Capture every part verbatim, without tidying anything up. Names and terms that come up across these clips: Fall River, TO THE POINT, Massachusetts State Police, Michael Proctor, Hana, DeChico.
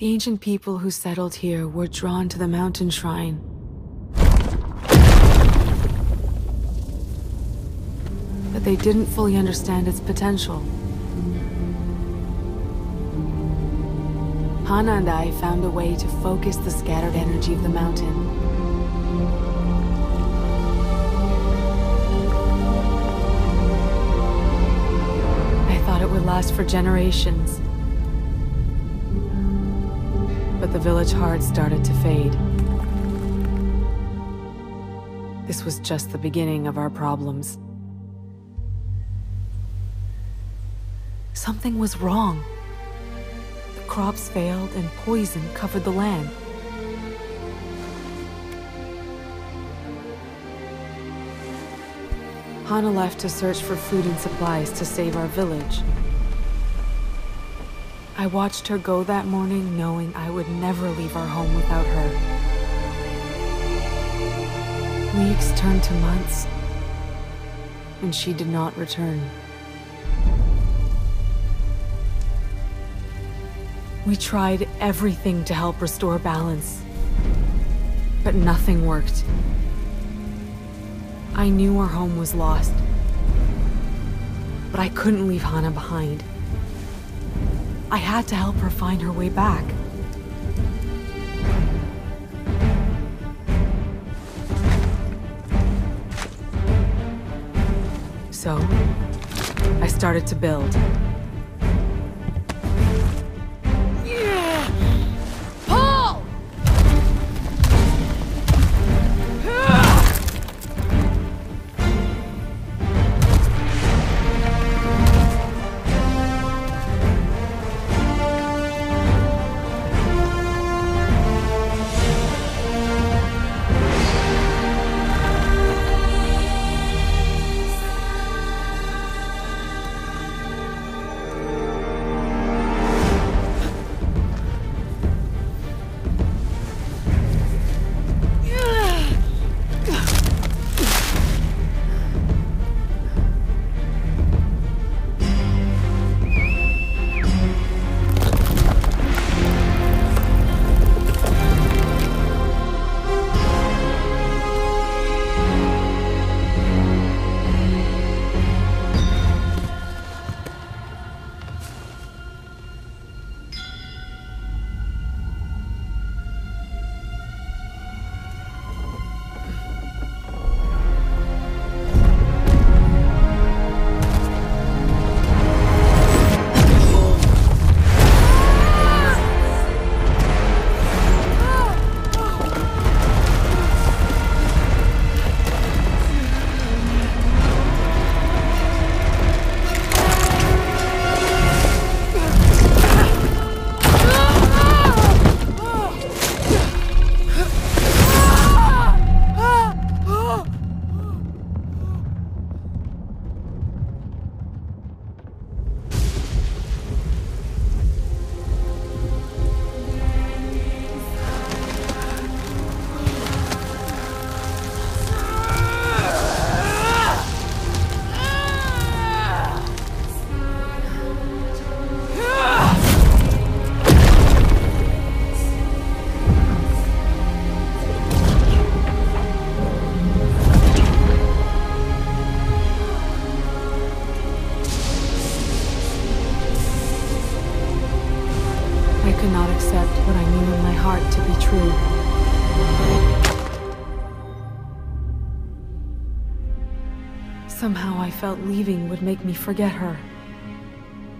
The ancient people who settled here were drawn to the mountain shrine. But they didn't fully understand its potential. Hana and I found a way to focus the scattered energy of the mountain. Would last for generations. But the village heart started to fade. This was just the beginning of our problems. Something was wrong. The crops failed and poison covered the land. Hana left to search for food and supplies to save our village. I watched her go that morning, knowing I would never leave our home without her. Weeks turned to months, and she did not return. We tried everything to help restore balance, but nothing worked. I knew our home was lost, but I couldn't leave Hana behind. I had to help her find her way back. So, I started to build. I could not accept what I knew in my heart to be true. Somehow I felt leaving would make me forget her.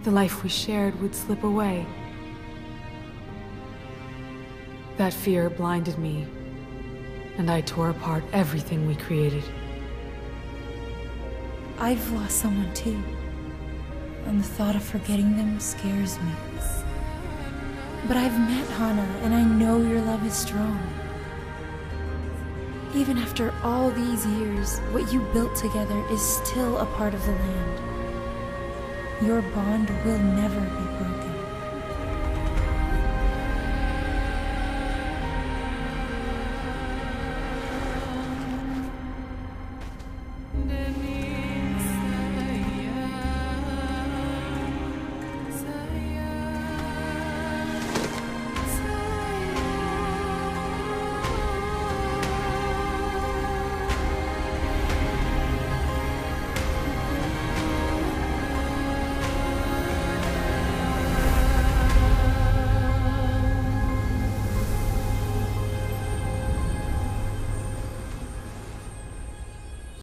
The life we shared would slip away. That fear blinded me, and I tore apart everything we created. I've lost someone too, and the thought of forgetting them scares me. But I've met Hana, and I know your love is strong. Even after all these years, what you built together is still a part of the land. Your bond will never be broken.